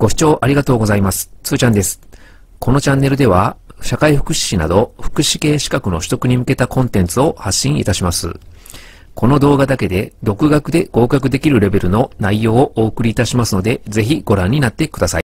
ご視聴ありがとうございます。つーちゃんです。このチャンネルでは、社会福祉士など福祉系資格の取得に向けたコンテンツを発信いたします。この動画だけで、独学で合格できるレベルの内容をお送りいたしますので、ぜひご覧になってください。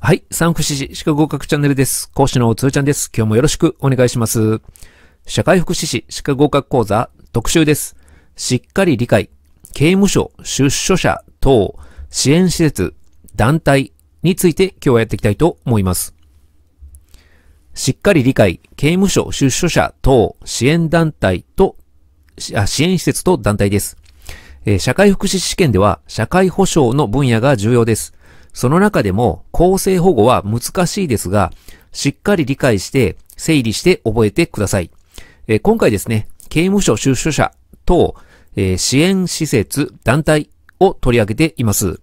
はい、産福祉士資格合格チャンネルです。講師のつーちゃんです。今日もよろしくお願いします。社会福祉士資格合格講座特集です。しっかり理解、刑務所、出所者等、支援施設、団体について今日はやっていきたいと思います。しっかり理解、刑務所、出所者等、支援施設と団体です。社会福祉士試験では社会保障の分野が重要です。その中でも更生保護は難しいですが、しっかり理解して整理して覚えてください。今回ですね、刑務所、出所者等、支援施設、団体を取り上げています。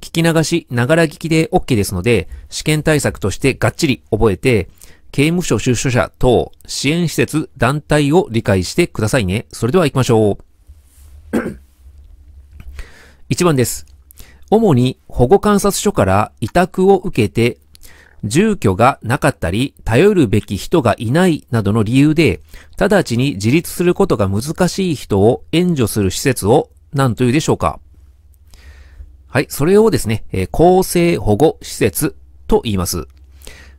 聞き流し、ながら聞きで OK ですので、試験対策としてがっちり覚えて、刑務所、出所者等、支援施設、団体を理解してくださいね。それでは行きましょう。1番です。主に保護観察所から委託を受けて、住居がなかったり、頼るべき人がいないなどの理由で、直ちに自立することが難しい人を援助する施設を何というでしょうか？はい、それをですね、更生保護施設と言います。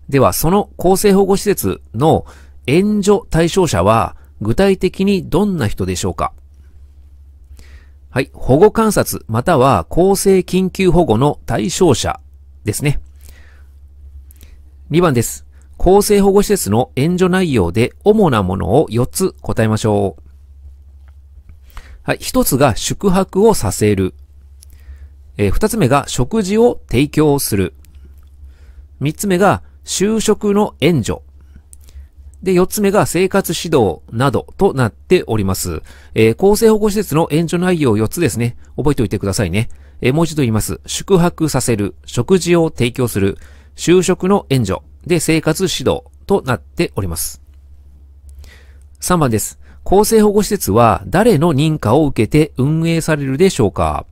では、その更生保護施設の援助対象者は具体的にどんな人でしょうか？はい、保護観察または更生緊急保護の対象者ですね。2番です。更生保護施設の援助内容で主なものを4つ答えましょう。はい、1つが宿泊をさせる。2つ目が食事を提供する。3つ目が就職の援助。で、4つ目が生活指導などとなっております。更生保護施設の援助内容4つですね。覚えておいてくださいね。もう一度言います。宿泊させる。食事を提供する。就職の援助。で、生活指導となっております。3番です。更生保護施設は誰の認可を受けて運営されるでしょうか？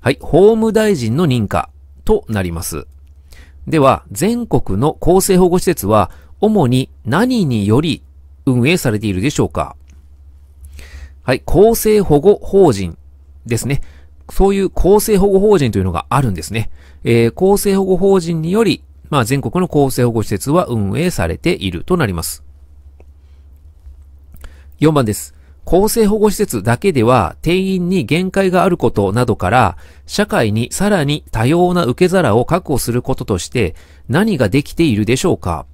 はい、法務大臣の認可となります。では、全国の更生保護施設は、主に何により運営されているでしょうか？はい、更生保護法人ですね。そういう更生保護法人というのがあるんですね。更生保護法人により、全国の更生保護施設は運営されているとなります。4番です。更生保護施設だけでは定員に限界があることなどから、社会にさらに多様な受け皿を確保することとして何ができているでしょうか？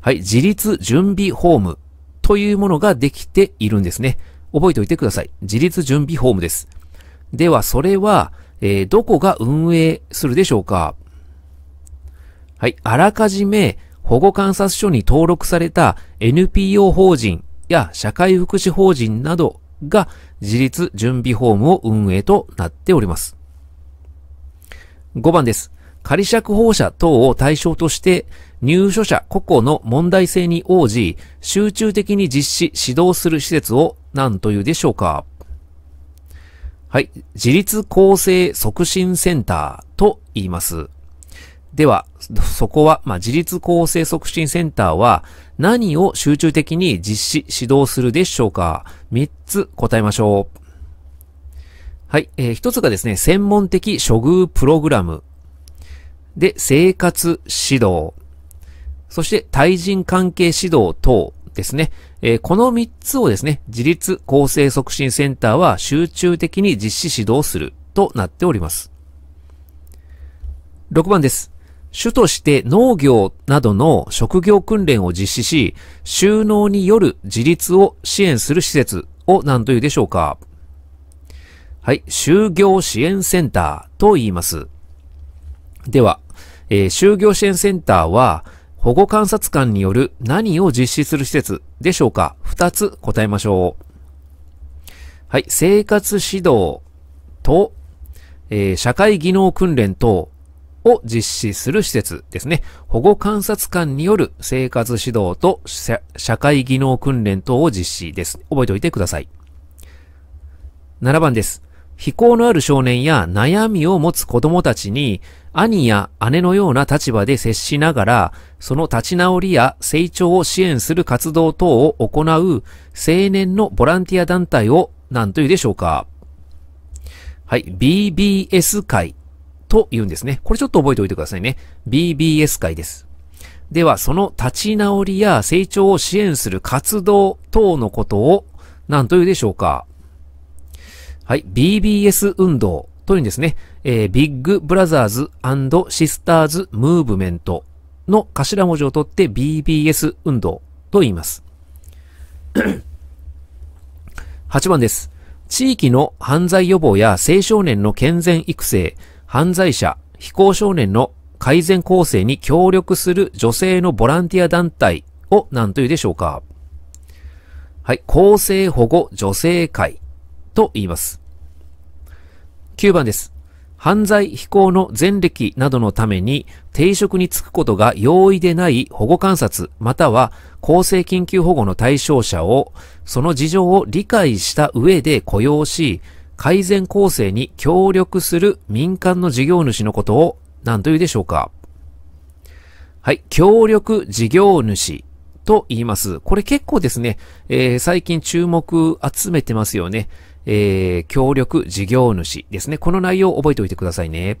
はい、自立準備ホームというものができているんですね。覚えておいてください。自立準備ホームです。では、それは、どこが運営するでしょうか？はい、あらかじめ保護観察所に登録された NPO 法人、や社会福祉法人などが自立準備ホームを運営となっております。5番です。仮釈放者等を対象として入所者個々の問題性に応じ集中的に実施指導する施設を何というでしょうか？はい。自立更生促進センターと言います。では、そこは、自立更生促進センターは何を集中的に実施、指導するでしょうか？3つ答えましょう。はい、1つがですね、専門的処遇プログラム。で、生活指導。そして、対人関係指導等ですね。この3つをですね、自立更生促進センターは集中的に実施、指導するとなっております。6番です。主として農業などの職業訓練を実施し、就農による自立を支援する施設を何というでしょうか？はい、就業支援センターと言います。では、就業支援センターは保護観察官による何を実施する施設でしょうか？2つ答えましょう。はい、生活指導と、社会技能訓練等、を実施する施設ですね。保護観察官による生活指導と社会技能訓練等を実施です。覚えておいてください。7番です。非行のある少年や悩みを持つ子供たちに兄や姉のような立場で接しながら、その立ち直りや成長を支援する活動等を行う青年のボランティア団体を何というでしょうか。はい、BBS 会と言うんですね。これちょっと覚えておいてくださいね。BBS 会です。では、その立ち直りや成長を支援する活動等のことを何と言うでしょうか。はい、BBS 運動というんですね。ビッグブラザーズ&シスターズムーブメントの頭文字を取って BBS 運動と言います。8番です。地域の犯罪予防や青少年の健全育成、犯罪者、非行少年の改善構成に協力する女性のボランティア団体を何というでしょうか。はい、更生保護女性会と言います。9番です。犯罪非行の前歴などのために定職に就くことが容易でない保護観察または更生緊急保護の対象者をその事情を理解した上で雇用し改善構成に協力する民間の事業主のことを何というでしょうか。はい、協力事業主と言います。これ結構ですね、最近注目集めてますよね。協力事業主ですね。この内容を覚えておいてくださいね。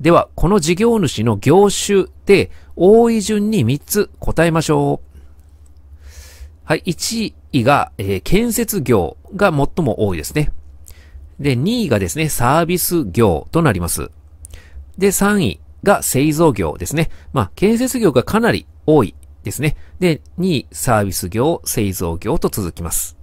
では、この事業主の業種で多い順に3つ答えましょう。はい、1位が、建設業が最も多いですね。で、2位がですね、サービス業となります。で、3位が製造業ですね。まあ、建設業がかなり多いですね。で、2位、サービス業、製造業と続きます。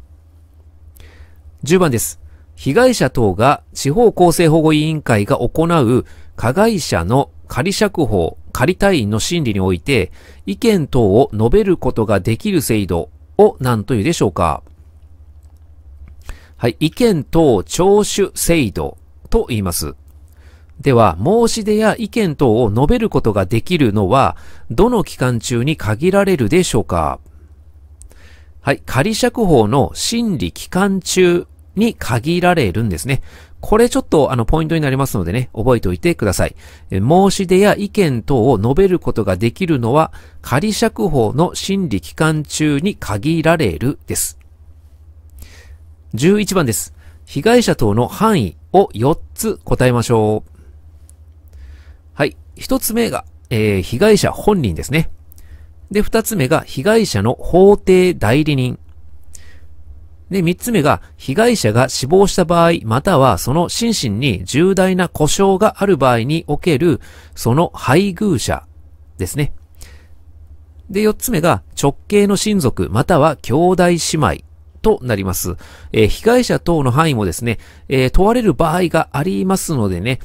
10番です。被害者等が地方公正保護委員会が行う加害者の仮釈放、仮退院の審理において意見等を述べることができる制度を何というでしょうか。はい、意見等聴取制度と言います。では、申し出や意見等を述べることができるのは、どの期間中に限られるでしょうか。はい、仮釈放の審理期間中に限られるんですね。これちょっとポイントになりますのでね、覚えておいてください。申し出や意見等を述べることができるのは、仮釈放の審理期間中に限られるです。11番です。被害者等の範囲を4つ答えましょう。はい。一つ目が、被害者本人ですね。で、二つ目が、被害者の法定代理人。で、三つ目が、被害者が死亡した場合、またはその心身に重大な故障がある場合における、その配偶者ですね。で、四つ目が、直系の親族、または兄弟姉妹となります。被害者等の範囲もですね、問われる場合がありますのでね、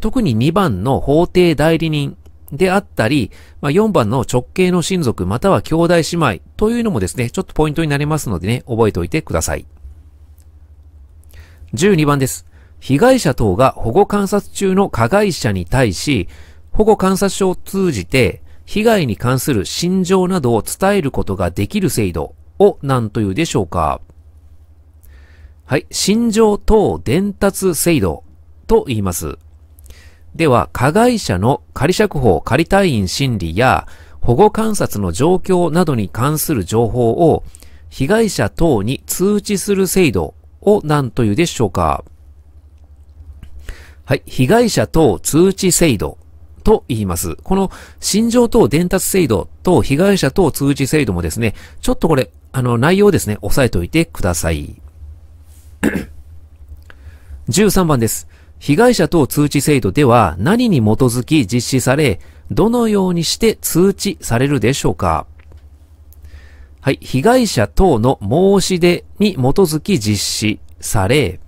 特に2番の法定代理人であったり、4番の直系の親族または兄弟姉妹というのもですね、ちょっとポイントになりますのでね、覚えておいてください。12番です。被害者等が保護観察中の加害者に対し、保護観察所を通じて被害に関する心情などを伝えることができる制度を何というでしょうか。はい、心情等伝達制度と言います。では、加害者の仮釈放、仮退院審理や保護観察の状況などに関する情報を被害者等に通知する制度を何というでしょうか。はい、被害者等通知制度と言います。この心情等伝達制度と被害者等通知制度もですね、ちょっとこれ、内容ですね、押さえておいてください。13番です。被害者等通知制度では何に基づき実施され、どのようにして通知されるでしょうか。はい、被害者等の申し出に基づき実施され、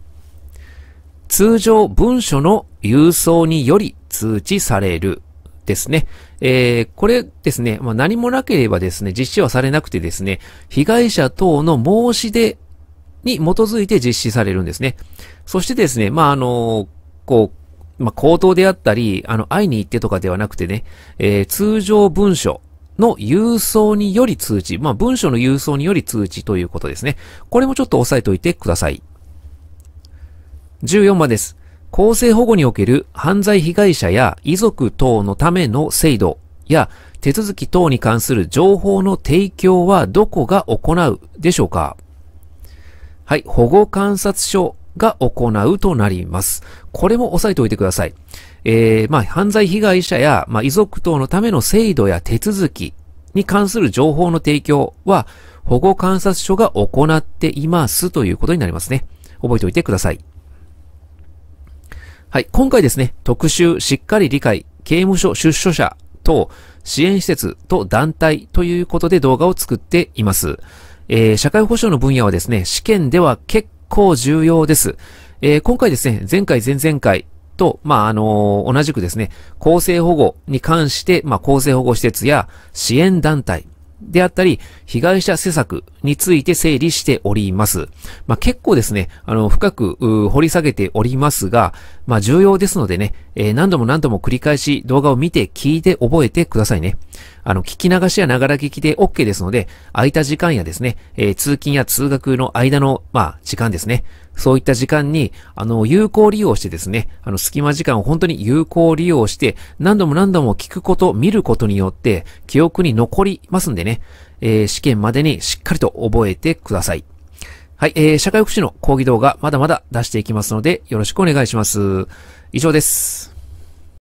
通常文書の郵送により通知されるですね。これですね、何もなければですね、実施はされなくてですね、被害者等の申し出に基づいて実施されるんですね。そしてですね、口頭であったり、会いに行ってとかではなくてね、通常文書の郵送により通知、文書の郵送により通知ということですね。これもちょっと押さえておいてください。14番です。公正保護における犯罪被害者や遺族等のための制度や手続き等に関する情報の提供はどこが行うでしょうか？はい、保護観察所が行うとなります。これも押さえておいてください。犯罪被害者や、遺族等のための制度や手続きに関する情報の提供は保護観察所が行っていますということになりますね。覚えておいてください。はい、今回ですね、特集、しっかり理解、刑務所出所者等、支援施設と団体ということで動画を作っています。社会保障の分野はですね、試験では結構重要です。今回ですね、前回前々回と、同じくですね、公正保護に関して、公正保護施設や支援団体であったり、被害者施策について整理しております。結構ですね、深く掘り下げておりますが、重要ですのでね、何度も何度も繰り返し動画を見て聞いて覚えてくださいね。聞き流しやながら聞きで OK ですので、空いた時間やですね、通勤や通学の間の、時間ですね。そういった時間に、有効利用してですね、隙間時間を本当に有効利用して、何度も何度も聞くこと、見ることによって、記憶に残りますんでね、試験までにしっかりと覚えてください。はい、社会福祉の講義動画、まだまだ出していきますので、よろしくお願いします。以上です。